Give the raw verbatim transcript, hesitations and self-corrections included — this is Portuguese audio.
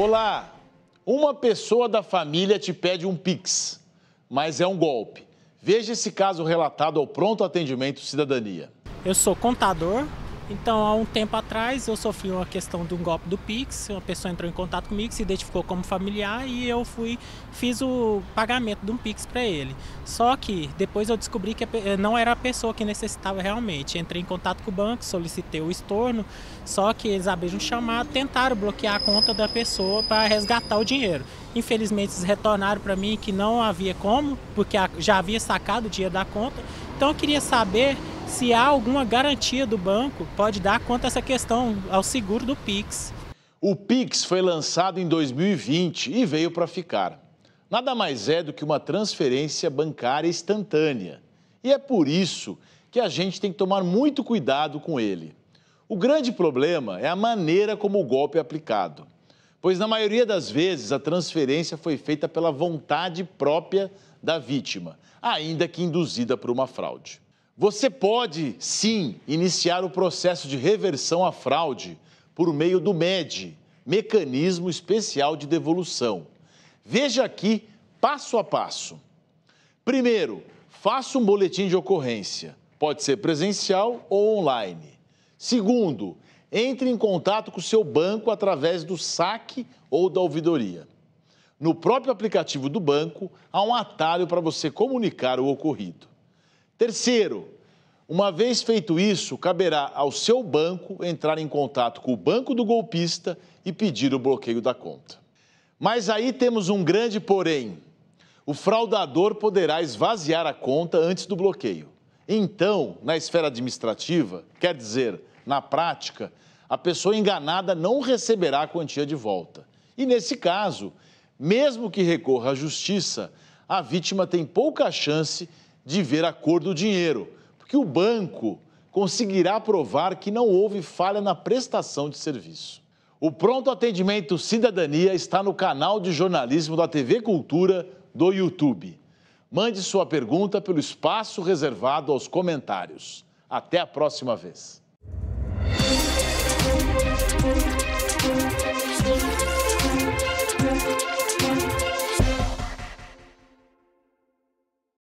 Olá, uma pessoa da família te pede um Pix, mas é um golpe. Veja esse caso relatado ao Pronto Atendimento Cidadania. Eu sou contador, então há um tempo atrás eu sofri uma questão de um golpe do Pix. Uma pessoa entrou em contato comigo, se identificou como familiar e eu fui, fiz o pagamento de um Pix para ele. Só que depois eu descobri que não era a pessoa que necessitava realmente. Entrei em contato com o banco, solicitei o estorno, só que eles abriram um chamado, tentaram bloquear a conta da pessoa para resgatar o dinheiro. Infelizmente, eles retornaram para mim que não havia como, porque já havia sacado o dinheiro da conta. Então, eu queria saber se há alguma garantia do banco pode dar quanto a essa questão ao seguro do Pix. O Pix foi lançado em dois mil e vinte e veio para ficar. Nada mais é do que uma transferência bancária instantânea. E é por isso que a gente tem que tomar muito cuidado com ele. O grande problema é a maneira como o golpe é aplicado, pois na maioria das vezes a transferência foi feita pela vontade própria da vítima, ainda que induzida por uma fraude. Você pode, sim, iniciar o processo de reversão à fraude por meio do M E D, Mecanismo Especial de Devolução. Veja aqui, passo a passo. Primeiro, faça um boletim de ocorrência, pode ser presencial ou online. Segundo, entre em contato com o seu banco através do S A C ou da ouvidoria. No próprio aplicativo do banco, há um atalho para você comunicar o ocorrido. Terceiro, uma vez feito isso, caberá ao seu banco entrar em contato com o banco do golpista e pedir o bloqueio da conta. Mas aí temos um grande porém. O fraudador poderá esvaziar a conta antes do bloqueio. Então, na esfera administrativa, quer dizer, na prática, a pessoa enganada não receberá a quantia de volta. E, nesse caso, mesmo que recorra à justiça, a vítima tem pouca chance de ver a cor do dinheiro, porque o banco conseguirá provar que não houve falha na prestação de serviço. O Pronto Atendimento Cidadania está no canal de jornalismo da T V Cultura do YouTube. Mande sua pergunta pelo espaço reservado aos comentários. Até a próxima vez.